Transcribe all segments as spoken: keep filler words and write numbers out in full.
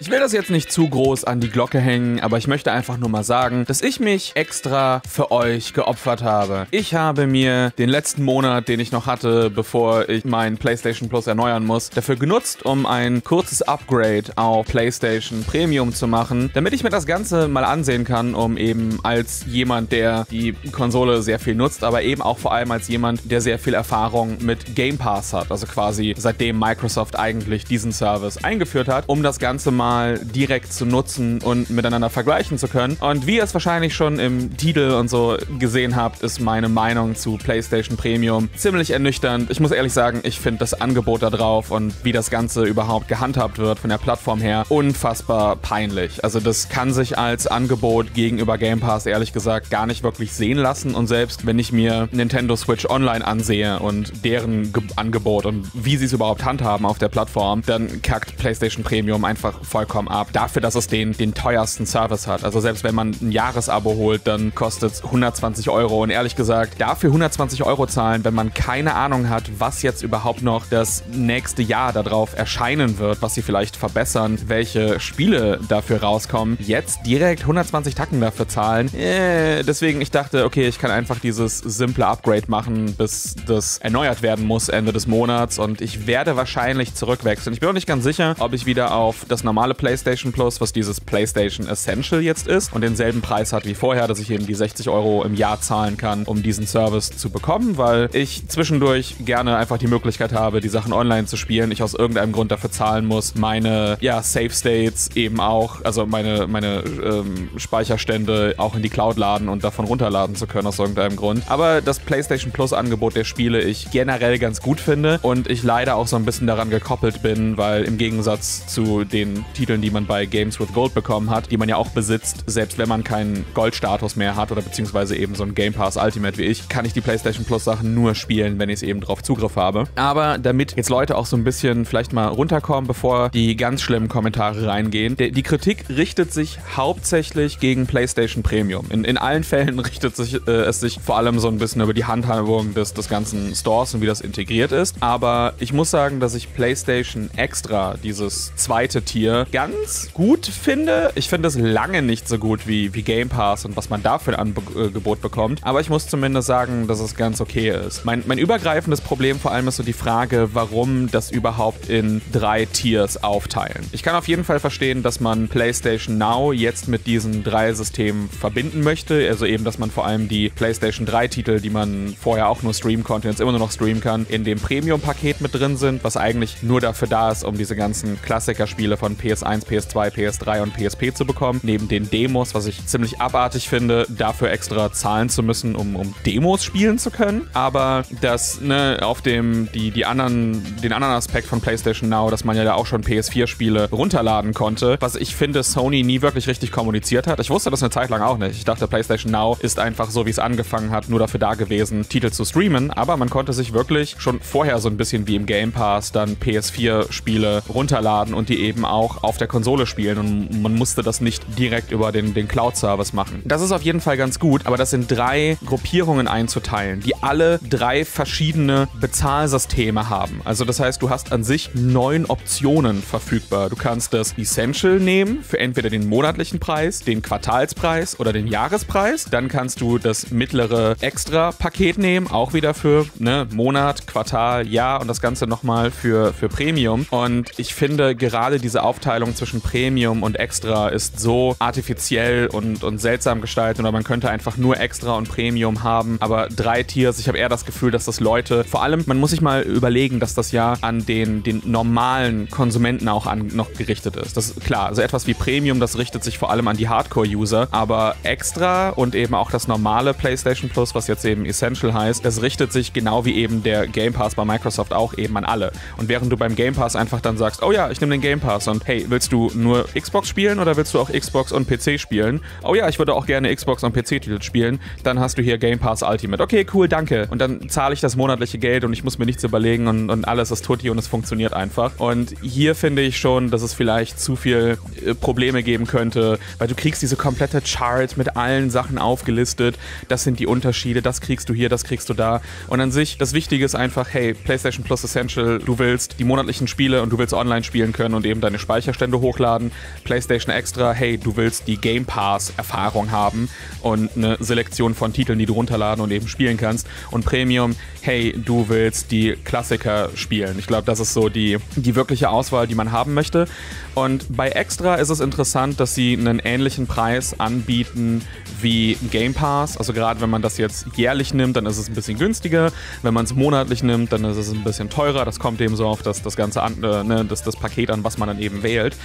Ich will das jetzt nicht zu groß an die Glocke hängen, aber ich möchte einfach nur mal sagen, dass ich mich extra für euch geopfert habe. Ich habe mir den letzten Monat, den ich noch hatte, bevor ich meinen PlayStation Plus erneuern muss, dafür genutzt, um ein kurzes Upgrade auf PlayStation Premium zu machen, damit ich mir das Ganze mal ansehen kann, um eben als jemand, der die Konsole sehr viel nutzt, aber eben auch vor allem als jemand, der sehr viel Erfahrung mit Game Pass hat, also quasi seitdem Microsoft eigentlich diesen Service eingeführt hat, um das Ganze mal direkt zu nutzen und miteinander vergleichen zu können. Und wie ihr es wahrscheinlich schon im Titel und so gesehen habt, ist meine Meinung zu PlayStation Premium ziemlich ernüchternd. Ich muss ehrlich sagen, ich finde das Angebot da drauf und wie das Ganze überhaupt gehandhabt wird von der Plattform her unfassbar peinlich. Also das kann sich als Angebot gegenüber Game Pass ehrlich gesagt gar nicht wirklich sehen lassen, und selbst wenn ich mir Nintendo Switch Online ansehe und deren Ge- Angebot und wie sie es überhaupt handhaben auf der Plattform, dann kackt PlayStation Premium einfach vollkommen ab. Dafür, dass es den, den teuersten Service hat. Also selbst wenn man ein Jahresabo holt, dann kostet es hundertzwanzig Euro, und ehrlich gesagt, dafür hundertzwanzig Euro zahlen, wenn man keine Ahnung hat, was jetzt überhaupt noch das nächste Jahr darauf erscheinen wird, was sie vielleicht verbessern, welche Spiele dafür rauskommen, jetzt direkt hundertzwanzig Tacken dafür zahlen. Äh, deswegen, ich dachte, okay, ich kann einfach dieses simple Upgrade machen, bis das erneuert werden muss Ende des Monats, und ich werde wahrscheinlich zurückwechseln. Ich bin auch nicht ganz sicher, ob ich wieder auf das normale PlayStation Plus, was dieses PlayStation Essential jetzt ist und denselben Preis hat wie vorher, dass ich eben die sechzig Euro im Jahr zahlen kann, um diesen Service zu bekommen, weil ich zwischendurch gerne einfach die Möglichkeit habe, die Sachen online zu spielen, ich aus irgendeinem Grund dafür zahlen muss, meine ja, Save States eben auch, also meine, meine ähm, Speicherstände auch in die Cloud laden und davon runterladen zu können aus irgendeinem Grund. Aber das PlayStation Plus Angebot der Spiele ich generell ganz gut finde und ich leider auch so ein bisschen daran gekoppelt bin, weil im Gegensatz zu den Titeln, die man bei Games with Gold bekommen hat, die man ja auch besitzt, selbst wenn man keinen Goldstatus mehr hat oder beziehungsweise eben so einen Game Pass Ultimate wie ich, kann ich die PlayStation Plus Sachen nur spielen, wenn ich es eben drauf Zugriff habe. Aber damit jetzt Leute auch so ein bisschen vielleicht mal runterkommen, bevor die ganz schlimmen Kommentare reingehen, die Kritik richtet sich hauptsächlich gegen PlayStation Premium. In, in allen Fällen richtet sich, äh, es sich vor allem so ein bisschen über die Handhabung des, des ganzen Stores und wie das integriert ist. Aber ich muss sagen, dass ich PlayStation Extra, dieses zweite Tier, ganz gut finde. Ich finde es lange nicht so gut wie, wie Game Pass und was man da für ein Angebot bekommt. Aber ich muss zumindest sagen, dass es ganz okay ist. Mein, mein übergreifendes Problem vor allem ist so die Frage, warum das überhaupt in drei Tiers aufteilen. Ich kann auf jeden Fall verstehen, dass man PlayStation Now jetzt mit diesen drei Systemen verbinden möchte. Also eben, dass man vor allem die PlayStation drei Titel, die man vorher auch nur streamen konnte, jetzt immer nur noch streamen kann, in dem Premium-Paket mit drin sind, was eigentlich nur dafür da ist, um diese ganzen Klassikerspiele von P S eins, P S zwei, P S drei und P S P zu bekommen. Neben den Demos, was ich ziemlich abartig finde, dafür extra zahlen zu müssen, um, um Demos spielen zu können. Aber das, ne, auf dem, die, die anderen, den anderen Aspekt von PlayStation Now, dass man ja da auch schon P S vier Spiele runterladen konnte, was ich finde, Sony nie wirklich richtig kommuniziert hat. Ich wusste das eine Zeit lang auch nicht. Ich dachte, PlayStation Now ist einfach so, wie es angefangen hat, nur dafür da gewesen, Titel zu streamen, aber man konnte sich wirklich schon vorher so ein bisschen wie im Game Pass dann P S vier Spiele runterladen und die eben auch auf der Konsole spielen, und man musste das nicht direkt über den, den Cloud-Service machen. Das ist auf jeden Fall ganz gut, aber das in drei Gruppierungen einzuteilen, die alle drei verschiedene Bezahlsysteme haben. Also das heißt, du hast an sich neun Optionen verfügbar. Du kannst das Essential nehmen für entweder den monatlichen Preis, den Quartalspreis oder den Jahrespreis. Dann kannst du das mittlere Extra-Paket nehmen, auch wieder für ne, Monat, Quartal, Jahr und das Ganze nochmal für, für Premium. Und ich finde, gerade diese Aufteilung zwischen Premium und Extra ist so artifiziell und, und seltsam gestaltet, oder man könnte einfach nur Extra und Premium haben, aber drei Tiers, ich habe eher das Gefühl, dass das Leute, vor allem, man muss sich mal überlegen, dass das ja an den, den normalen Konsumenten auch an, noch gerichtet ist. Das ist klar, so etwas wie Premium, das richtet sich vor allem an die Hardcore-User, aber Extra und eben auch das normale PlayStation Plus, was jetzt eben Essential heißt, das richtet sich genau wie eben der Game Pass bei Microsoft auch eben an alle. Und während du beim Game Pass einfach dann sagst, oh ja, ich nehme den Game Pass und hey, willst du nur Xbox spielen oder willst du auch Xbox und P C spielen? Oh ja, ich würde auch gerne Xbox und P C-Titel spielen. Dann hast du hier Game Pass Ultimate. Okay, cool, danke. Und dann zahle ich das monatliche Geld und ich muss mir nichts überlegen und, und alles ist tutti und es funktioniert einfach. Und hier finde ich schon, dass es vielleicht zu viel äh, Probleme geben könnte, weil du kriegst diese komplette Chart mit allen Sachen aufgelistet. Das sind die Unterschiede, das kriegst du hier, das kriegst du da. Und an sich, das Wichtige ist einfach, hey, PlayStation Plus Essential, du willst die monatlichen Spiele und du willst online spielen können und eben deine Speicher Speicherstände hochladen. PlayStation Extra, hey, du willst die Game Pass Erfahrung haben und eine Selektion von Titeln, die du runterladen und eben spielen kannst. Und Premium, hey, du willst die Klassiker spielen. Ich glaube, das ist so die, die wirkliche Auswahl, die man haben möchte. Und bei Extra ist es interessant, dass sie einen ähnlichen Preis anbieten wie Game Pass. Also gerade wenn man das jetzt jährlich nimmt, dann ist es ein bisschen günstiger. Wenn man es monatlich nimmt, dann ist es ein bisschen teurer. Das kommt eben so auf das, das ganze an, äh, ne, das, das Paket an, was man dann eben wählt.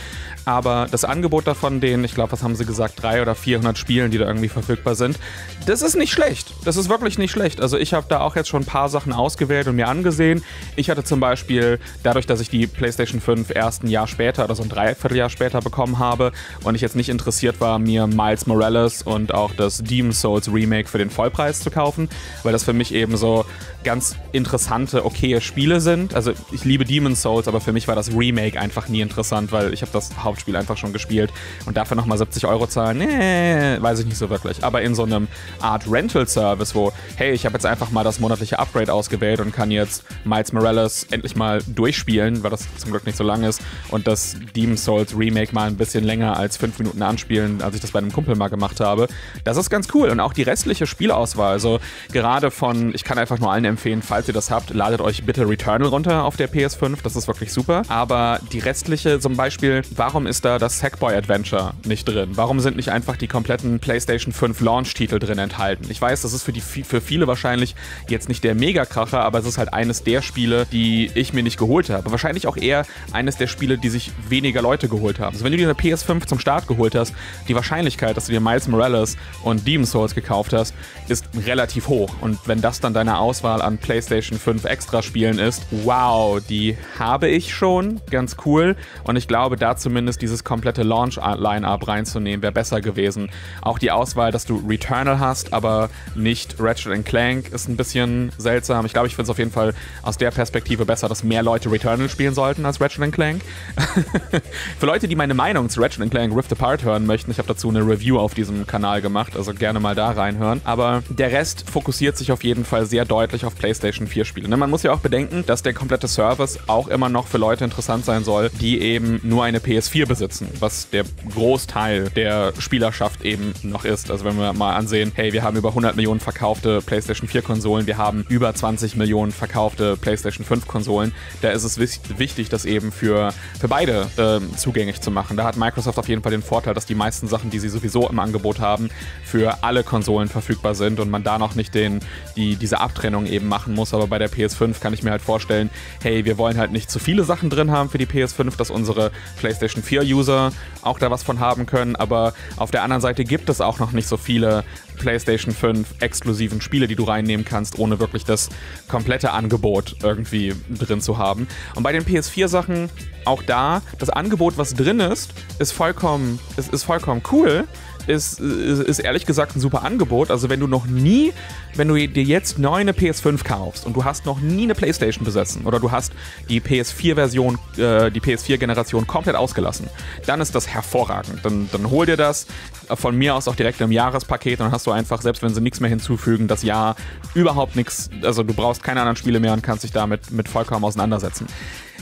Aber das Angebot davon, den, ich glaube, was haben sie gesagt, drei oder vierhundert Spielen, die da irgendwie verfügbar sind, das ist nicht schlecht. Das ist wirklich nicht schlecht. Also ich habe da auch jetzt schon ein paar Sachen ausgewählt und mir angesehen. Ich hatte zum Beispiel, dadurch, dass ich die PlayStation fünf erst ein Jahr später oder so ein Dreivierteljahr später bekommen habe und ich jetzt nicht interessiert war, mir Miles Morales und auch das Demon's Souls Remake für den Vollpreis zu kaufen, weil das für mich eben so ganz interessante, okaye Spiele sind. Also ich liebe Demon's Souls, aber für mich war das Remake einfach nie interessant, weil ich habe das Hauptspiel einfach schon gespielt und dafür nochmal siebzig Euro zahlen, nee, weiß ich nicht so wirklich. Aber in so einem Art Rental-Service, wo, hey, ich habe jetzt einfach mal das monatliche Upgrade ausgewählt und kann jetzt Miles Morales endlich mal durchspielen, weil das zum Glück nicht so lang ist, und das Demon's Souls Remake mal ein bisschen länger als fünf Minuten anspielen, als ich das bei einem Kumpel mal gemacht habe. Das ist ganz cool, und auch die restliche Spielauswahl, also gerade von, ich kann einfach nur allen empfehlen, falls ihr das habt, ladet euch bitte Returnal runter auf der P S fünf, das ist wirklich super. Aber die restliche, zum Beispiel, warum ist da das Sackboy Adventure nicht drin? Warum sind nicht einfach die kompletten PlayStation fünf Launch-Titel drin enthalten? Ich weiß, das ist für, die, für viele wahrscheinlich jetzt nicht der Megakracher, aber es ist halt eines der Spiele, die ich mir nicht geholt habe. Wahrscheinlich auch eher eines der Spiele, die sich weniger Leute geholt haben. Also wenn du dir eine P S fünf zum Start geholt hast, die Wahrscheinlichkeit, dass du dir Miles Morales und Demon's Souls gekauft hast, ist relativ hoch. Und wenn das dann deine Auswahl an PlayStation fünf Extra Spielen ist, wow, die habe ich schon, ganz cool. Und ich glaube, da zumindest dieses komplette Launch-Line-Up reinzunehmen, wäre besser gewesen. Auch die Auswahl, dass du Returnal hast, aber nicht Ratchet and Clank, ist ein bisschen seltsam. Ich glaube, ich finde es auf jeden Fall aus der Perspektive besser, dass mehr Leute Returnal spielen sollten als Ratchet and Clank. Für Leute, die meine Meinung zu Ratchet and Clank Rift Apart hören möchten, ich habe dazu eine Review auf diesem Kanal gemacht, also gerne mal da reinhören. Aber der Rest fokussiert sich auf jeden Fall sehr deutlich auf PlayStation vier Spiele. Man muss ja auch bedenken, dass der komplette Service auch immer noch für Leute interessant sein soll, die eben nur eine P S vier besitzen, was der Großteil der Spielerschaft eben noch ist. Also wenn wir mal ansehen, hey, wir haben über hundert Millionen verkaufte PlayStation vier Konsolen, wir haben über zwanzig Millionen verkaufte PlayStation fünf Konsolen, da ist es wichtig, das eben für, für beide äh, zugänglich zu machen. Da hat Microsoft auf jeden Fall den Vorteil, dass die meisten Sachen, die sie sowieso im Angebot haben, für alle Konsolen verfügbar sind und man da noch nicht den, die, diese Abtrennung eben machen muss. Aber bei der P S fünf kann ich mir halt vorstellen, hey, wir wollen halt nicht zu viele Sachen drin haben für die P S fünf, dass unsere PlayStation vier User auch da was von haben können, aber auf der anderen Seite gibt es auch noch nicht so viele PlayStation fünf exklusiven Spiele, die du reinnehmen kannst, ohne wirklich das komplette Angebot irgendwie drin zu haben. Und bei den P S vier Sachen, auch da, das Angebot, was drin ist, ist vollkommen, ist, ist vollkommen cool. Ist, ist, ist ehrlich gesagt ein super Angebot. Also wenn du noch nie, wenn du dir jetzt neu eine P S fünf kaufst und du hast noch nie eine PlayStation besessen oder du hast die P S vier-Version, äh, die P S vier-Generation komplett ausgelassen, dann ist das hervorragend. Dann, dann hol dir das von mir aus auch direkt im Jahrespaket und dann hast du einfach, selbst wenn sie nichts mehr hinzufügen, das Jahr überhaupt nichts, also du brauchst keine anderen Spiele mehr und kannst dich damit mit vollkommen auseinandersetzen.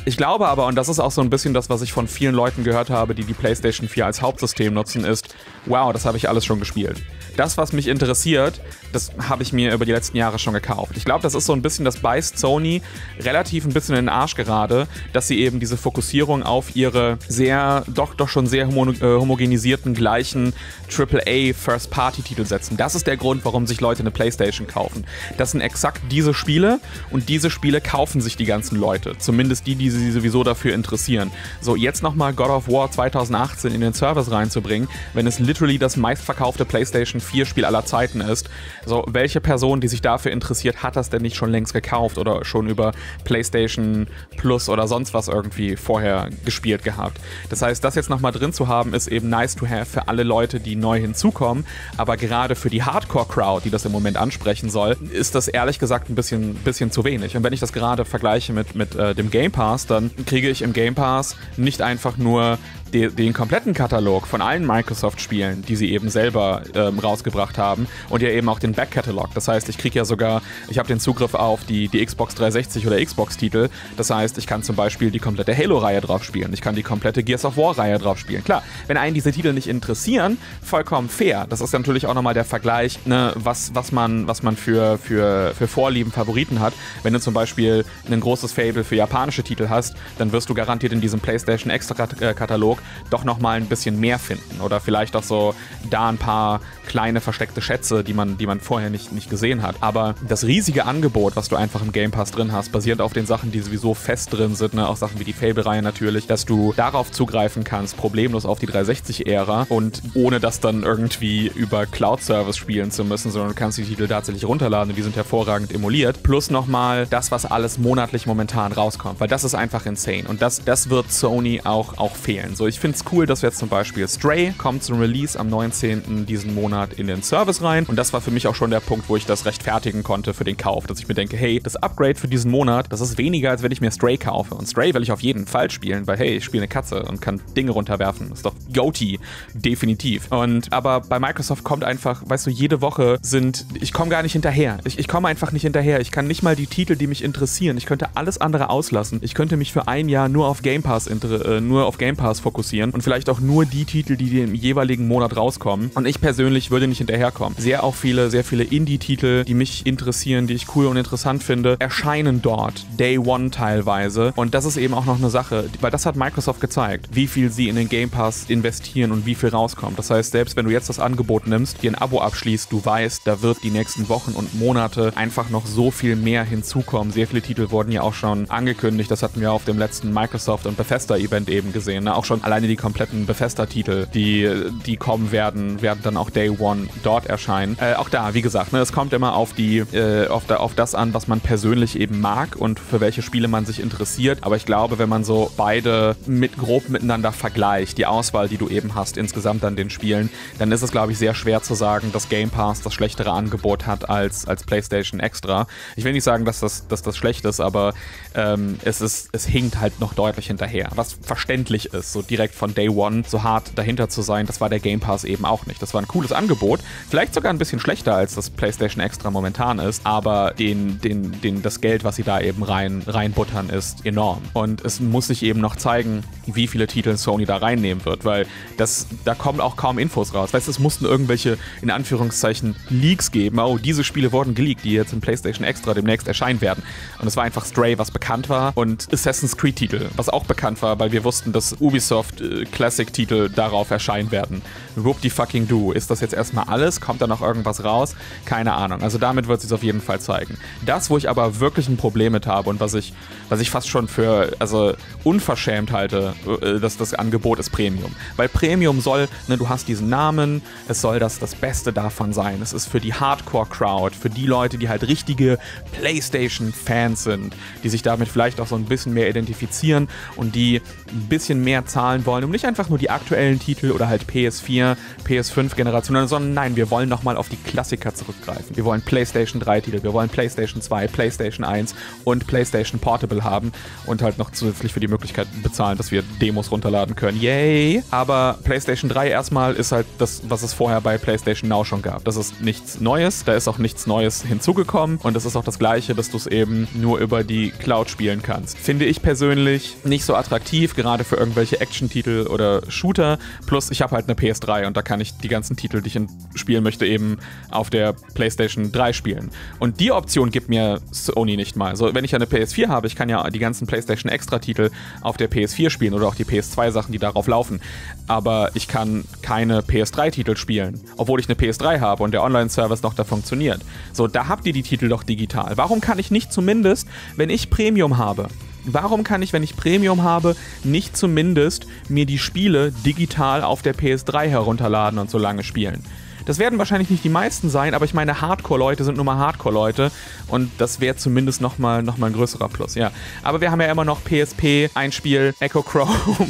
Ich glaube aber, und das ist auch so ein bisschen das, was ich von vielen Leuten gehört habe, die die PlayStation vier als Hauptsystem nutzen, ist, wow, das habe ich alles schon gespielt. Das, was mich interessiert, das habe ich mir über die letzten Jahre schon gekauft. Ich glaube, das ist so ein bisschen, das beißt Sony relativ ein bisschen in den Arsch gerade, dass sie eben diese Fokussierung auf ihre sehr, doch, doch schon sehr homo äh, homogenisierten, gleichen Triple A First-Party-Titel setzen. Das ist der Grund, warum sich Leute eine PlayStation kaufen. Das sind exakt diese Spiele und diese Spiele kaufen sich die ganzen Leute. Zumindest die, die sie sowieso dafür interessieren. So, jetzt nochmal God of War zweitausendachtzehn in den Service reinzubringen, wenn es literally das meistverkaufte PlayStation vier Spiel aller Zeiten ist. So, welche Person, die sich dafür interessiert, hat das denn nicht schon längst gekauft oder schon über PlayStation Plus oder sonst was irgendwie vorher gespielt gehabt? Das heißt, das jetzt nochmal drin zu haben, ist eben nice to have für alle Leute, die neu hinzukommen, aber gerade für die Hardcore-Crowd, die das im Moment ansprechen soll, ist das ehrlich gesagt ein bisschen, bisschen zu wenig. Und wenn ich das gerade vergleiche mit, mit äh, dem Game Pass, dann kriege ich im Game Pass nicht einfach nur de, den kompletten Katalog von allen Microsoft-Spielen, die sie eben selber ähm, rausgebracht haben, und ja eben auch den Back-Katalog. Das heißt, ich kriege ja sogar, ich habe den Zugriff auf die, die Xbox dreihundertsechzig oder Xbox-Titel. Das heißt, ich kann zum Beispiel die komplette Halo-Reihe drauf spielen. Ich kann die komplette Gears of War-Reihe drauf spielen. Klar, wenn einen diese Titel nicht interessieren, vollkommen fair. Das ist ja natürlich auch nochmal der Vergleich, ne, was, was man, was man für, für, für Vorlieben, Favoriten hat. Wenn du zum Beispiel ein großes Fable für japanische Titel hast, dann wirst du garantiert in diesem PlayStation Extra-Katalog doch nochmal ein bisschen mehr finden. Oder vielleicht auch so da ein paar kleine versteckte Schätze, die man, die man vorher nicht, nicht gesehen hat. Aber das riesige Angebot, was du einfach im Game Pass drin hast, basierend auf den Sachen, die sowieso fest drin sind, ne? Auch Sachen wie die Fable-Reihe natürlich, dass du darauf zugreifen kannst, problemlos auf die dreihundertsechzig-Ära und ohne das dann irgendwie über Cloud-Service spielen zu müssen, sondern du kannst die Titel tatsächlich runterladen und die sind hervorragend emuliert. Plus nochmal das, was alles monatlich momentan rauskommt, weil das ist einfach insane und das, das wird Sony auch, auch fehlen. So, ich finde es cool, dass wir jetzt zum Beispiel Stray kommt zum Release am neunzehnten diesen Monat in den Service rein und das war für mich auch schon der Punkt, wo ich das rechtfertigen konnte für den Kauf, dass ich mir denke, hey, das Upgrade für diesen Monat, das ist weniger, als wenn ich mir Stray kaufe und Stray will ich auf jeden Fall spielen, weil hey, ich spiele eine Katze und kann Dinge runterwerfen. Ist doch Goatee, definitiv. Und aber bei Microsoft kommt einfach, weißt du, jede Woche sind, ich komme gar nicht hinterher. Ich, ich komme einfach nicht hinterher. Ich kann nicht mal die Titel, die mich interessieren. Ich könnte alles andere auslassen. Ich könnte mich für ein Jahr nur auf Game Pass, äh, nur auf Game Pass fokussieren und vielleicht auch nur die Titel, die im jeweiligen Monat rauskommen. Und ich persönlich würde nicht hinterherkommen. Sehr auch viele, sehr viele Indie-Titel, die mich interessieren, die ich cool und interessant finde, erscheinen dort. Day One teilweise. Und das ist eben auch noch eine Sache, weil das hat Microsoft gezeigt, wie viel sie in den Game Pass investieren und wie viel rauskommt. Das heißt, selbst wenn du jetzt das Angebot nimmst, dir ein Abo abschließt, du weißt, da wird die nächsten Wochen und Monate einfach noch so viel mehr hinzukommen. Sehr viele Titel wurden ja auch schon angekündigt. Das hatten wir auf dem letzten Microsoft- und Bethesda-Event eben gesehen. Ne? Auch schon alleine die kompletten Bethesda-Titel, die, die kommen werden, werden dann auch Day One dort erscheinen. Äh, auch da, wie gesagt, ne, es kommt immer auf, die, äh, auf, da, auf das an, was man persönlich eben mag und für welche Spiele man sich interessiert. Aber ich glaube, wenn man so beide mit grob miteinander vergleicht, die Auswahl, die du eben hast, insgesamt an den Spielen, dann ist es, glaube ich, sehr schwer zu sagen, dass Game Pass das schlechtere Angebot hat als, als PlayStation Extra. Ich will nicht sagen, dass das, dass das schlecht ist, aber ähm, es, ist, es hinkt halt noch deutlich hinterher. Was verständlich ist, so direkt von Day One so hart dahinter zu sein, das war der Game Pass eben auch nicht. Das war ein cooles Angebot, vielleicht sogar ein bisschen schlechter, als das PlayStation Extra momentan ist, aber den, den, den, das Geld, was sie da eben rein, reinbuttern, ist enorm. Und es muss sich eben noch zeigen, wie viele Titel Sony da reinnehmen wird, weil das, da kommen auch kaum Infos raus. Weißt du, es mussten irgendwelche, in Anführungszeichen, Leaks geben. Oh, diese Spiele wurden geleakt, die jetzt im PlayStation Extra demnächst erscheinen werden. Und es war einfach Stray, was bekannt war, und Assassin's Creed-Titel, was auch bekannt war, weil wir wussten, dass Ubisoft-Classic-Titel äh, darauf erscheinen werden. Whoop die fucking do. Ist das jetzt erstmal alles? Kommt da noch irgendwas raus? Keine Ahnung. Also damit wird sie es auf jeden Fall zeigen. Das, wo ich aber wirklich ein Problem mit habe und was ich, was ich fast schon für, also, unverschämt halte, äh, dass das Angebot ist Premium. Weil Premium soll, ne, du hast diesen Namen, es soll das, das Beste davon sein. Es ist für die Hardcore-Crowd, für die Leute, die halt richtige PlayStation-Fans sind, die sich damit vielleicht auch so ein bisschen mehr identifizieren und die ein bisschen mehr zahlen wollen, um nicht einfach nur die aktuellen Titel oder halt P S vier, P S fünf-Generationen, sondern nein, wir wollen nochmal auf die Klassiker zurückgreifen. Wir wollen PlayStation drei-Titel, wir wollen PlayStation zwei, PlayStation eins und PlayStation Portable haben und halt noch zusätzlich für die Möglichkeit bezahlen, dass wir Demos runterladen können. Yay! Aber PlayStation drei erstmal ist halt das, was es vorher bei PlayStation Now schon gab. Das ist nichts Neues, da ist auch nichts Neues hinzugekommen und das ist auch das Gleiche, dass du es eben nur über die Cloud spielen kannst. Finde ich persönlich nicht so attraktiv, gerade für irgendwelche Action-Titel oder Shooter. Plus, ich habe halt eine P S drei und da kann ich die ganzen Titel, die ich spielen möchte, eben auf der PlayStation drei spielen. Und die Option gibt mir Sony nicht mal. Also, wenn ich ja eine P S vier habe, ich kann ja die ganzen PlayStation-Extra-Titel auf der P S vier spielen oder auch die P S zwei-Sachen, die darauf laufen. Aber ich kann keine P S drei-Titel spielen, obwohl ich eine P S drei habe und der Online-Service noch da funktioniert. So, da habt ihr die Titel doch digital. Warum kann ich nicht zumindest, wenn ich Premium habe, warum kann ich, wenn ich Premium habe, nicht zumindest mir die Spiele digital auf der P S drei herunterladen und so lange spielen? Das werden wahrscheinlich nicht die meisten sein, aber ich meine, Hardcore-Leute sind nur mal Hardcore-Leute und das wäre zumindest nochmal noch mal ein größerer Plus, ja. Aber wir haben ja immer noch P S P, ein Spiel, Echo Chrome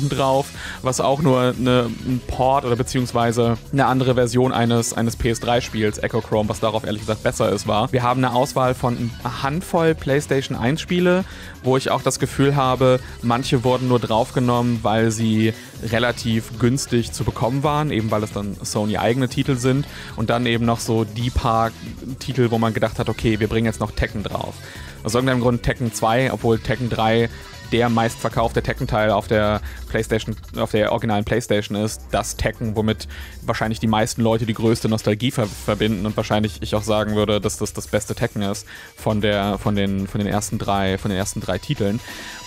drauf, was auch nur eine, ein Port oder beziehungsweise eine andere Version eines, eines P S drei Spiels, Echo Chrome, was darauf ehrlich gesagt besser ist, war. Wir haben eine Auswahl von einer Handvoll PlayStation eins Spiele, wo ich auch das Gefühl habe, manche wurden nur draufgenommen, weil sie relativ günstig zu bekommen waren, eben weil es dann Sony-eigene Titel sind und dann eben noch so die paar Titel, wo man gedacht hat, okay, wir bringen jetzt noch Tekken drauf. Aus irgendeinem Grund Tekken zwei, obwohl Tekken drei der meistverkaufte Tekken-Teil auf der PlayStation, auf der originalen PlayStation ist, das Tekken, womit wahrscheinlich die meisten Leute die größte Nostalgie ver verbinden und wahrscheinlich ich auch sagen würde, dass das das beste Tekken ist von der, von den, von den ersten drei, von den ersten drei Titeln.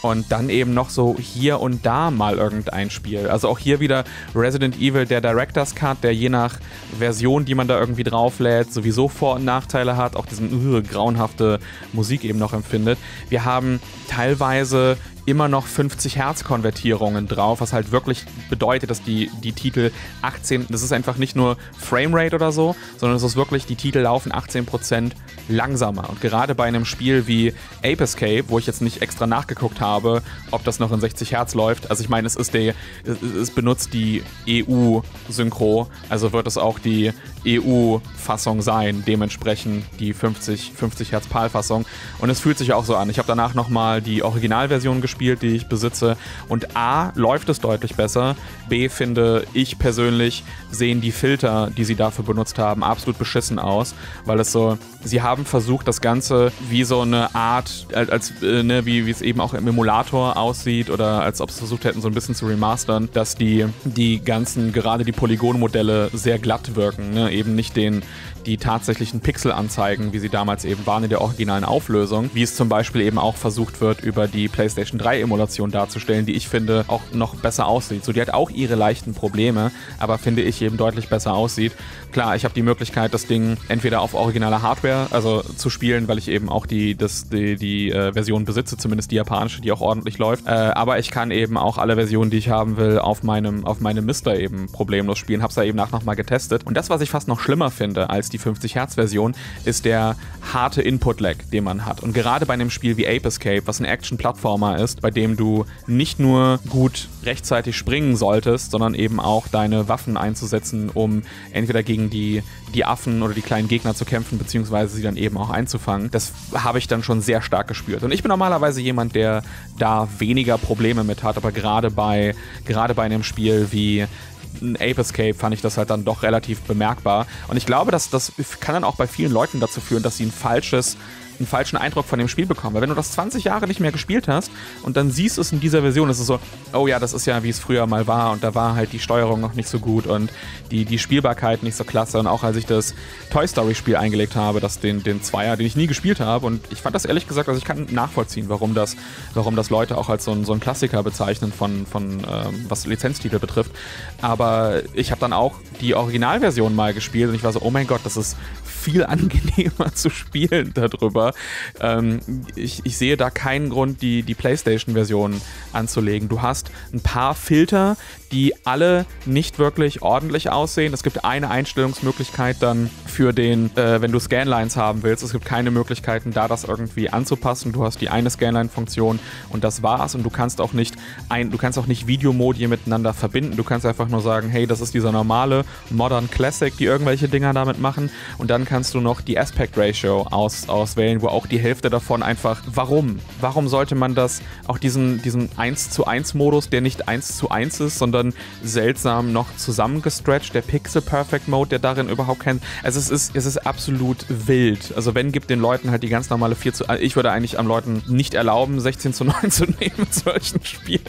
Und dann eben noch so hier und da mal irgendein Spiel. Also auch hier wieder Resident Evil, der Director's Cut, der je nach Version, die man da irgendwie drauflädt, sowieso Vor- und Nachteile hat, auch diesen äh, grauenhafte Musik eben noch empfindet. Wir haben teilweise immer noch fünfzig Hertz Konvertierungen drauf, was halt wirklich bedeutet, dass die, die Titel achtzehn, das ist einfach nicht nur Framerate oder so, sondern es ist wirklich, die Titel laufen achtzehn Prozent langsamer. Und gerade bei einem Spiel wie Ape Escape, wo ich jetzt nicht extra nachgeguckt habe, ob das noch in sechzig Hertz läuft, also ich meine, es ist der, es benutzt die E U-Synchro, also wird es auch die E U-Fassung sein, dementsprechend die fünfzig Hertz PAL-Fassung. Und es fühlt sich auch so an. Ich habe danach nochmal die Originalversion gespielt, Spielt, die ich besitze, und A, läuft es deutlich besser, B, finde ich persönlich, sehen die Filter, die sie dafür benutzt haben, absolut beschissen aus, weil es so, sie haben versucht, das Ganze wie so eine Art, als, äh, ne, wie, wie es eben auch im Emulator aussieht oder als ob sie versucht hätten, so ein bisschen zu remastern, dass die, die ganzen, gerade die Polygonmodelle sehr glatt wirken, ne? Eben nicht den, die tatsächlichen Pixel anzeigen, wie sie damals eben waren in der originalen Auflösung, wie es zum Beispiel eben auch versucht wird, über die PlayStation drei Emulation darzustellen, die ich finde auch noch besser aussieht. So, die hat auch ihre leichten Probleme, aber finde ich eben deutlich besser aussieht. Klar, ich habe die Möglichkeit, das Ding entweder auf originaler Hardware, also zu spielen, weil ich eben auch die, das, die, die äh, Version besitze, zumindest die japanische, die auch ordentlich läuft, äh, aber ich kann eben auch alle Versionen, die ich haben will, auf meinem, auf meinem Mister eben problemlos spielen. Hab's da eben nach nochmal getestet. Und das, was ich fast noch schlimmer finde als die fünfzig Hertz Version, ist der harte Input-Lag, den man hat. Und gerade bei einem Spiel wie Ape Escape, was ein Action-Plattformer ist, bei dem du nicht nur gut rechtzeitig springen solltest, sondern eben auch deine Waffen einzusetzen, um entweder gegen die, die Affen oder die kleinen Gegner zu kämpfen, beziehungsweise sie dann eben auch einzufangen. Das habe ich dann schon sehr stark gespürt. Und ich bin normalerweise jemand, der da weniger Probleme mit hat, aber gerade bei, gerade bei einem Spiel wie ein Ape Escape fand ich das halt dann doch relativ bemerkbar. Und ich glaube, dass das kann dann auch bei vielen Leuten dazu führen, dass sie ein falsches einen falschen Eindruck von dem Spiel bekommen. Weil wenn du das zwanzig Jahre nicht mehr gespielt hast und dann siehst es in dieser Version, ist es so, oh ja, das ist ja, wie es früher mal war, und da war halt die Steuerung noch nicht so gut und die, die Spielbarkeit nicht so klasse. Und auch als ich das Toy Story Spiel eingelegt habe, das den, den Zweier, den ich nie gespielt habe, und ich fand das ehrlich gesagt, also ich kann nachvollziehen, warum das, warum das Leute auch als so ein, so ein Klassiker bezeichnen, von, von ähm, was Lizenztitel betrifft. Aber ich habe dann auch die Originalversion mal gespielt und ich war so, oh mein Gott, das ist viel angenehmer zu spielen darüber. Ähm, ich, ich sehe da keinen Grund, die, die PlayStation-Version anzulegen. Du hast ein paar Filter, die alle nicht wirklich ordentlich aussehen. Es gibt eine Einstellungsmöglichkeit dann für den, äh, wenn du Scanlines haben willst. Es gibt keine Möglichkeiten, da das irgendwie anzupassen. Du hast die eine Scanline-Funktion und das war's. Und du kannst auch nicht ein, du kannst auch nicht Videomodi miteinander verbinden. Du kannst einfach nur sagen, hey, das ist dieser normale Modern Classic, die irgendwelche Dinger damit machen. Und dann kannst du noch die Aspect Ratio aus, auswählen, wo auch die Hälfte davon einfach, warum? Warum sollte man das, auch diesen, diesen eins zu eins Modus, der nicht eins zu eins ist, sondern seltsam noch zusammengestretcht, der Pixel-Perfect-Mode, der darin überhaupt kein... Also es ist, es ist absolut wild. Also wenn, gibt den Leuten halt die ganz normale vier zu... Ich würde eigentlich am Leuten nicht erlauben, sechzehn zu neun zu nehmen in solchen Spielen.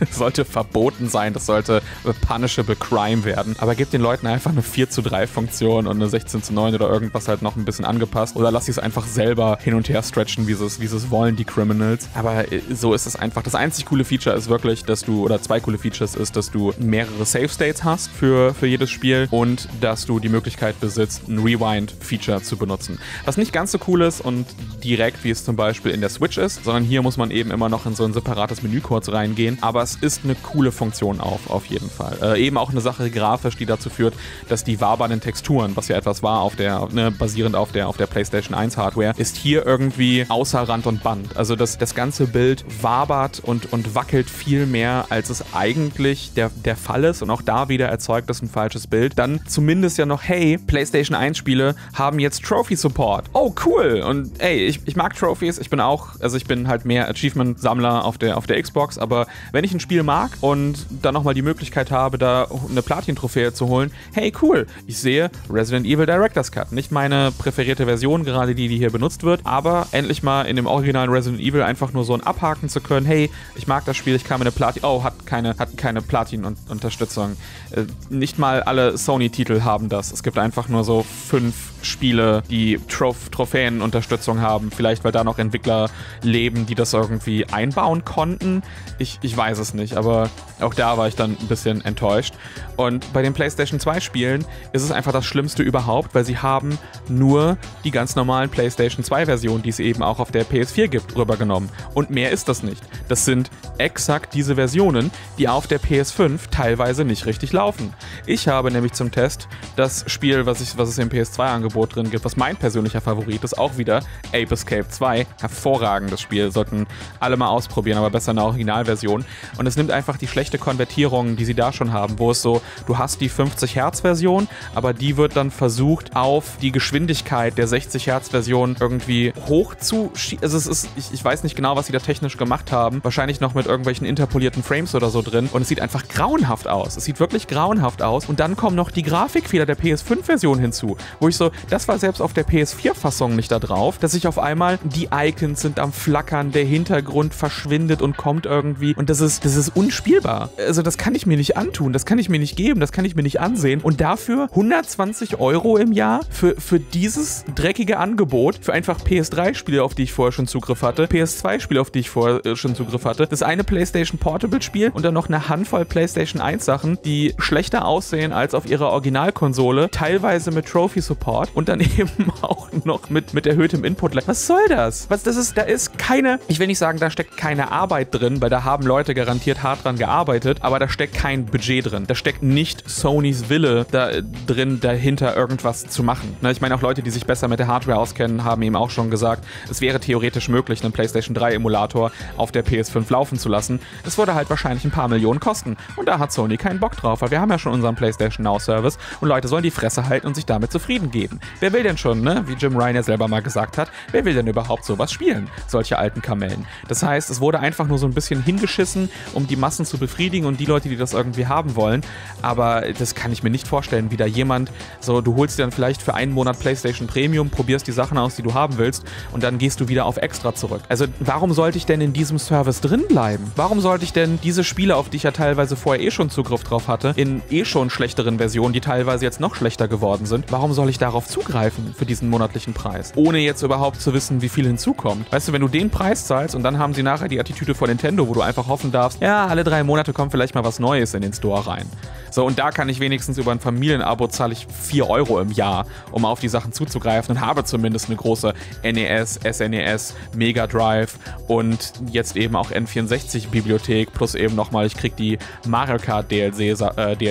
Das sollte verboten sein, das sollte punishable crime werden. Aber gibt den Leuten einfach eine vier zu drei Funktion und eine sechzehn zu neun oder oder irgendwas halt noch ein bisschen angepasst. Oder lass sie es einfach selber hin und her stretchen, wie sie es, wie sie es wollen, die Criminals. Aber so ist es einfach. Das einzig coole Feature ist wirklich, dass du, oder zwei coole Features ist, dass du mehrere Save States hast für, für jedes Spiel und dass du die Möglichkeit besitzt, ein Rewind-Feature zu benutzen. Was nicht ganz so cool ist und direkt, wie es zum Beispiel in der Switch ist, sondern hier muss man eben immer noch in so ein separates Menü kurz reingehen. Aber es ist eine coole Funktion auf, auf jeden Fall. Äh, eben auch eine Sache grafisch, die dazu führt, dass die wabernden Texturen, was ja etwas war auf der, ne, basierend auf der, auf der PlayStation eins Hardware, ist hier irgendwie außer Rand und Band. Also das, das ganze Bild wabert und, und wackelt viel mehr, als es eigentlich der, der Fall ist. Und auch da wieder erzeugt das ein falsches Bild. Dann zumindest ja noch, hey, PlayStation eins Spiele haben jetzt Trophy-Support. Oh, cool! Und ey, ich, ich mag Trophies. Ich bin auch, also ich bin halt mehr Achievement-Sammler auf der, auf der Xbox, aber wenn ich ein Spiel mag und dann nochmal die Möglichkeit habe, da eine Platin-Trophäe zu holen, hey, cool! Ich sehe Resident Evil Director's Cut. Nicht meine präferierte Version, gerade die, die hier benutzt wird, aber endlich mal in dem originalen Resident Evil einfach nur so ein Abhaken zu können, hey, ich mag das Spiel, ich kann mir eine Platin... Oh, hat keine, hat keine Platin-Unterstützung. Äh, nicht mal alle Sony-Titel haben das. Es gibt einfach nur so fünf Spiele, die Trof- Trophäen-Unterstützung haben. Vielleicht, weil da noch Entwickler leben, die das irgendwie einbauen konnten. Ich, ich weiß es nicht, aber auch da war ich dann ein bisschen enttäuscht. Und bei den PlayStation zwei Spielen ist es einfach das Schlimmste überhaupt, weil sie haben nur die ganz normalen PlayStation zwei Versionen, die es eben auch auf der P S vier gibt, rübergenommen. Und mehr ist das nicht. Das sind exakt diese Versionen, die auf der P S fünf teilweise nicht richtig laufen. Ich habe nämlich zum Test das Spiel, was, ich, was es im P S zwei-Angebot drin gibt, was mein persönlicher Favorit ist, auch wieder Ape Escape zwei. Hervorragendes Spiel, sollten alle mal ausprobieren, aber besser eine Originalversion. Und es nimmt einfach die schlechte Konvertierung, die sie da schon haben, wo es so, du hast die fünfzig Hertz-Version, aber die wird dann versucht, auf die Geschwindigkeit der sechzig Hertz-Version irgendwie hochzuschieben. Also es ist, ich, ich weiß nicht genau, was sie da technisch gemacht haben. Wahrscheinlich noch mit irgendwelchen interpolierten Frames oder so drin. Und es sieht einfach grauenhaft aus. Es sieht wirklich grauenhaft aus. Und dann kommen noch die Grafikfehler der P S fünf-Version hinzu, wo ich so, das war selbst auf der P S vier-Fassung nicht da drauf, dass ich auf einmal, die Icons sind am Flackern, der Hintergrund verschwindet und kommt irgendwie. Und das ist, das ist unspielbar. Also das kann ich mir nicht antun, das kann ich mir nicht geben, das kann ich mir nicht ansehen. Und dafür hundertzwanzig Euro im Jahr für, für dieses dreckige Angebot, für einfach P S drei-Spiele, auf die ich vorher schon Zugriff hatte, P S zwei-Spiele, auf die ich vorher äh, schon Zugriff hatte, das eine PlayStation Portable-Spiel und dann noch eine Handvoll PlayStation eins-Sachen, die schlechter aussehen als auf ihrer Originalkonsole, teilweise mit Trophy-Support und dann eben auch noch mit, mit erhöhtem Input. Was soll das? Was, das ist, da ist keine, ich will nicht sagen, da steckt keine Arbeit drin, weil da haben Leute garantiert hart dran gearbeitet, aber da steckt kein Budget drin. Da steckt nicht Sonys Wille da drin, dahinter irgendwas zu machen. Na, ich meine, auch Leute, die sich besser mit der Hardware auskennen, haben eben auch schon gesagt, es wäre theoretisch möglich, einen PlayStation drei Emulator auf der P S fünf laufen zu lassen. Das würde halt wahrscheinlich ein paar Millionen kosten. Und da hat Sony keinen Bock drauf, weil wir haben ja schon unseren PlayStation Now Service und Leute sollen die Fresse halten und sich damit zufrieden geben. Wer will denn schon, ne? Wie Jim Ryan ja selber mal gesagt hat, wer will denn überhaupt sowas spielen? Solche alten Kamellen. Das heißt, es wurde einfach nur so ein bisschen hingeschissen, um die Massen zu befriedigen und die Leute, die das irgendwie haben wollen. Aber das kann ich mir nicht vorstellen, wie da jemand, so du holst dir dann vielleicht für einen Monat PlayStation Premium, probierst die Sachen aus, die du haben willst und dann gehst du wieder auf Extra zurück. Also warum sollte ich denn in diesem Service drin bleiben? Warum sollte ich denn diese Spiele, auf die ich ja teilweise vorher eh schon Zugriff drauf hatte, in eh schon schlechteren Versionen, die teilweise jetzt noch schlechter geworden sind, warum soll ich darauf zugreifen für diesen monatlichen Preis? Ohne jetzt überhaupt zu wissen, wie viel hinzukommt. Weißt du, wenn du den Preis zahlst und dann haben sie nachher die Attitüde von Nintendo, wo du einfach hoffen darfst, ja, alle drei Monate kommt vielleicht mal was Neues in den Store rein. So, und da kann ich wenigstens über ein Familienabo zahle ich vier Euro im Jahr, um auf die Sachen zuzugreifen und habe zumindest eine große N E S, S N E S, Mega Drive und jetzt eben auch N vierundsechzig-Bibliothek plus eben nochmal, ich krieg die Mario Kart D L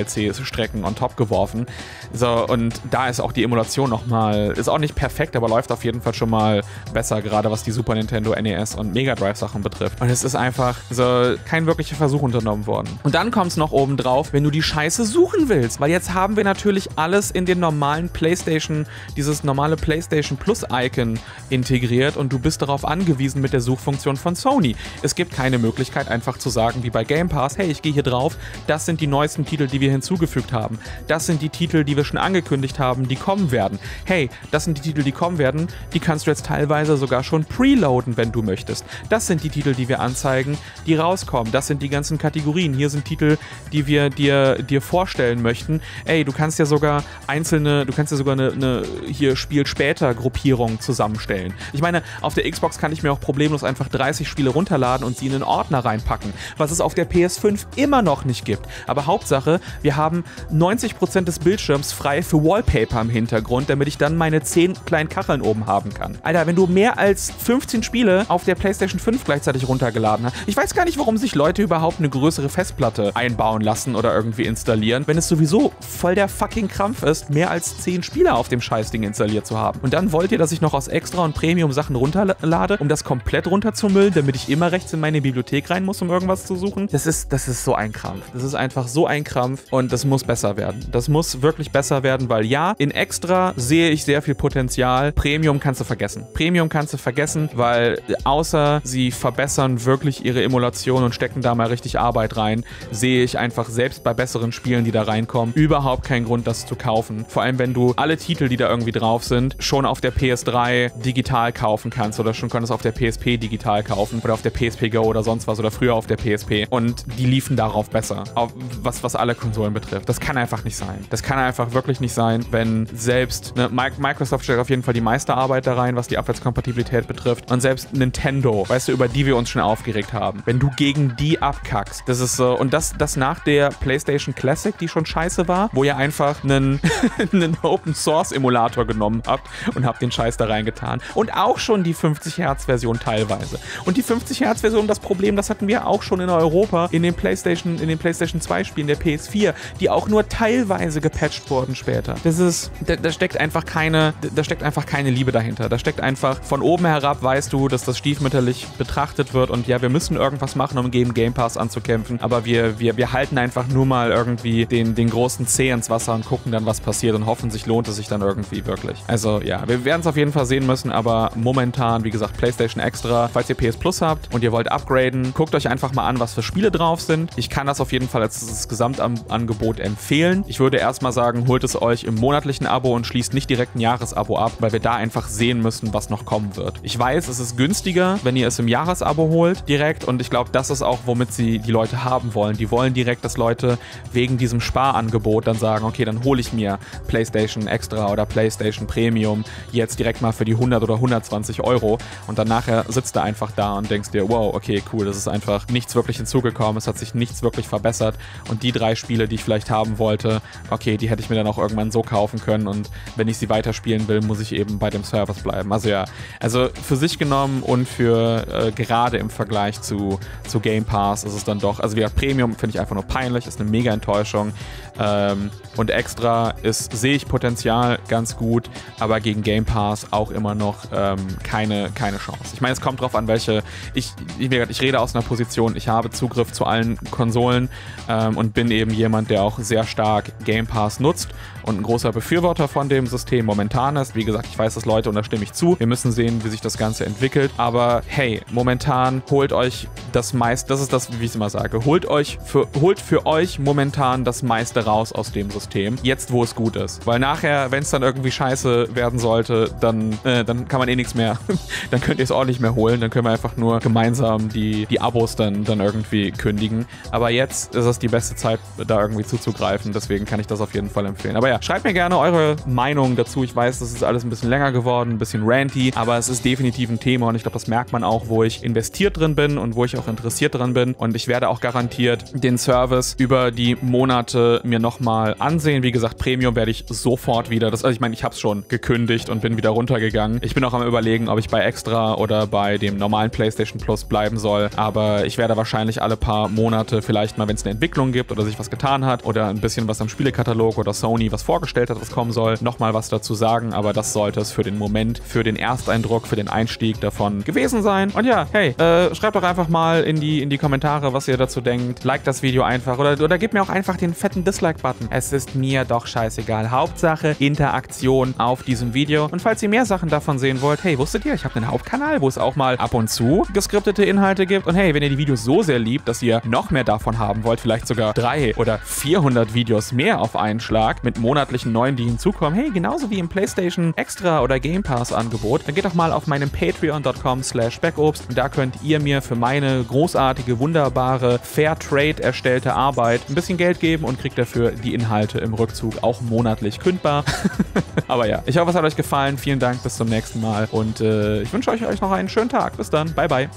C-Strecken on top geworfen. So, und da ist auch die Emulation nochmal, ist auch nicht perfekt, aber läuft auf jeden Fall schon mal besser, gerade was die Super Nintendo, N E S und Mega Drive Sachen betrifft. Und es ist einfach so kein wirklicher Versuch unternommen worden. Und dann kommt es noch oben drauf, wenn du die Scheiße suchen willst, weil jetzt haben wir natürlich alles in den normalen PlayStation, dieses normale PlayStation Plus Icon integriert und du bist darauf angewiesen mit der Suchfunktion von Sony. Es gibt keine Möglichkeit einfach zu sagen, wie bei Game Pass, hey, ich gehe hier drauf, das sind die neuesten Titel, die wir hinzugefügt haben. Das sind die Titel, die wir schon angekündigt haben, die kommen werden. Hey, das sind die Titel, die kommen werden, die kannst du jetzt teilweise sogar schon preloaden, wenn du möchtest. Das sind die Titel, die wir anzeigen, die rauskommen. Das sind die ganzen Kategorien. Hier sind Titel, die wir dir, dir dir vorstellen möchten, ey, du kannst ja sogar einzelne, du kannst ja sogar eine, eine hier Spiel-Später-Gruppierung zusammenstellen. Ich meine, auf der Xbox kann ich mir auch problemlos einfach dreißig Spiele runterladen und sie in einen Ordner reinpacken, was es auf der P S fünf immer noch nicht gibt. Aber Hauptsache, wir haben neunzig Prozent des Bildschirms frei für Wallpaper im Hintergrund, damit ich dann meine zehn kleinen Kacheln oben haben kann. Alter, wenn du mehr als fünfzehn Spiele auf der PlayStation fünf gleichzeitig runtergeladen hast, ich weiß gar nicht, warum sich Leute überhaupt eine größere Festplatte einbauen lassen oder irgendwie installieren, wenn es sowieso voll der fucking Krampf ist, mehr als zehn Spiele auf dem Scheißding installiert zu haben. Und dann wollt ihr, dass ich noch aus Extra und Premium Sachen runterlade, um das komplett runterzumüllen, damit ich immer rechts in meine Bibliothek rein muss, um irgendwas zu suchen? Das ist, das ist so ein Krampf. Das ist einfach so ein Krampf und das muss besser werden. Das muss wirklich besser werden, weil ja, in Extra sehe ich sehr viel Potenzial. Premium kannst du vergessen. Premium kannst du vergessen, weil außer sie verbessern wirklich ihre Emulation und stecken da mal richtig Arbeit rein, sehe ich einfach selbst bei besseren Spielen, die da reinkommen, überhaupt keinen Grund, das zu kaufen. Vor allem, wenn du alle Titel, die da irgendwie drauf sind, schon auf der P S drei digital kaufen kannst oder schon konntest auf der P S P digital kaufen oder auf der P S P Go oder sonst was oder früher auf der P S P und die liefen darauf besser, auf was, was alle Konsolen betrifft. Das kann einfach nicht sein. Das kann einfach wirklich nicht sein, wenn selbst, ne, Microsoft stellt auf jeden Fall die meiste Arbeit da rein, was die Abwärtskompatibilität betrifft und selbst Nintendo, weißt du, über die wir uns schon aufgeregt haben. Wenn du gegen die abkackst, das ist so, und das, das nach der PlayStation Classic, die schon scheiße war, wo ihr einfach einen, einen Open-Source-Emulator genommen habt und habt den Scheiß da reingetan. Und auch schon die fünfzig Hertz Version teilweise. Und die fünfzig Hertz Version, das Problem, das hatten wir auch schon in Europa, in den PlayStation, in den PlayStation zwei Spielen, der P S vier, die auch nur teilweise gepatcht wurden später. Das ist, da, da steckt einfach keine, da steckt einfach keine Liebe dahinter. Da steckt einfach, von oben herab weißt du, dass das stiefmütterlich betrachtet wird und ja, wir müssen irgendwas machen, um gegen Game Pass anzukämpfen, aber wir, wir, wir halten einfach nur mal irgendwie den, den großen Zeh ins Wasser und gucken dann, was passiert und hoffen, sich lohnt es sich dann irgendwie wirklich. Also ja, wir werden es auf jeden Fall sehen müssen, aber momentan, wie gesagt, PlayStation Extra, falls ihr P S Plus habt und ihr wollt upgraden, guckt euch einfach mal an, was für Spiele drauf sind. Ich kann das auf jeden Fall als das Gesamtangebot empfehlen. Ich würde erstmal sagen, holt es euch im monatlichen Abo und schließt nicht direkt ein Jahresabo ab, weil wir da einfach sehen müssen, was noch kommen wird. Ich weiß, es ist günstiger, wenn ihr es im Jahresabo holt direkt und ich glaube, das ist auch, womit sie die Leute haben wollen. Die wollen direkt, dass Leute wegen diesem Sparangebot dann sagen, okay, dann hole ich mir PlayStation Extra oder PlayStation Premium jetzt direkt mal für die hundert oder hundertzwanzig Euro und dann nachher sitzt du einfach da und denkst dir, wow, okay, cool, das ist einfach nichts wirklich hinzugekommen, es hat sich nichts wirklich verbessert und die drei Spiele, die ich vielleicht haben wollte, okay, die hätte ich mir dann auch irgendwann so kaufen können und wenn ich sie weiterspielen will, muss ich eben bei dem Service bleiben. Also ja, also für sich genommen und für äh, gerade im Vergleich zu, zu Game Pass ist es dann doch, also wie gesagt, Premium finde ich einfach nur peinlich, ist eine mega Enttäuschung ähm, und Extra ist, sehe ich Potenzial ganz gut, aber gegen Game Pass auch immer noch ähm, keine, keine Chance. Ich meine, es kommt drauf an, welche, ich, wie gesagt, ich rede aus einer Position, ich habe Zugriff zu allen Konsolen ähm, und bin eben jemand, der auch sehr stark Game Pass nutzt und ein großer Befürworter von dem System momentan ist. Wie gesagt, ich weiß das, Leute, und da stimme ich zu. Wir müssen sehen, wie sich das Ganze entwickelt, aber hey, momentan holt euch das meiste, das ist das, wie ich es immer sage, holt euch für, holt für euch momentan das meiste raus aus dem System, jetzt wo es gut ist, weil nachher, wenn es dann irgendwie scheiße werden sollte, dann, äh, dann kann man eh nichts mehr, dann könnt ihr es auch nicht mehr holen, dann können wir einfach nur gemeinsam die, die Abos dann, dann irgendwie kündigen, aber jetzt ist es die beste Zeit, da irgendwie zuzugreifen, deswegen kann ich das auf jeden Fall empfehlen, aber ja, schreibt mir gerne eure Meinung dazu, ich weiß, das ist alles ein bisschen länger geworden, ein bisschen ranty, aber es ist definitiv ein Thema und ich glaube, das merkt man auch, wo ich investiert drin bin und wo ich auch interessiert dran bin und ich werde auch garantiert den Service über die Monate mir nochmal ansehen. Wie gesagt, Premium werde ich sofort wieder, das, also ich meine, ich habe es schon gekündigt und bin wieder runtergegangen. Ich bin auch am Überlegen, ob ich bei Extra oder bei dem normalen PlayStation Plus bleiben soll, aber ich werde wahrscheinlich alle paar Monate vielleicht mal, wenn es eine Entwicklung gibt oder sich was getan hat oder ein bisschen was am Spielekatalog oder Sony was vorgestellt hat, was kommen soll, nochmal was dazu sagen, aber das sollte es für den Moment, für den Ersteindruck, für den Einstieg davon gewesen sein. Und ja, hey, äh, schreibt doch einfach mal in die, in die Kommentare, was ihr dazu denkt. Like das Video einfach oder, oder gebt mir auch einfach den fetten Dislike-Button. Es ist mir doch scheißegal. Hauptsache Interaktion auf diesem Video. Und falls ihr mehr Sachen davon sehen wollt, hey, wusstet ihr, ich habe einen Hauptkanal, wo es auch mal ab und zu geskriptete Inhalte gibt. Und hey, wenn ihr die Videos so sehr liebt, dass ihr noch mehr davon haben wollt, vielleicht sogar drei oder vierhundert Videos mehr auf einen Schlag mit monatlichen neuen, die hinzukommen, hey, genauso wie im PlayStation Extra oder Game Pass Angebot, dann geht doch mal auf meinem patreon dot com slash backobst und da könnt ihr mir für meine großartige, wunderbare, Fairtrade erstellte Arbeit ein bisschen Geld Geld geben und kriegt dafür die Inhalte im Rückzug auch monatlich kündbar. Aber ja, ich hoffe, es hat euch gefallen. Vielen Dank, bis zum nächsten Mal und äh, ich wünsche euch, euch noch einen schönen Tag. Bis dann, bye bye.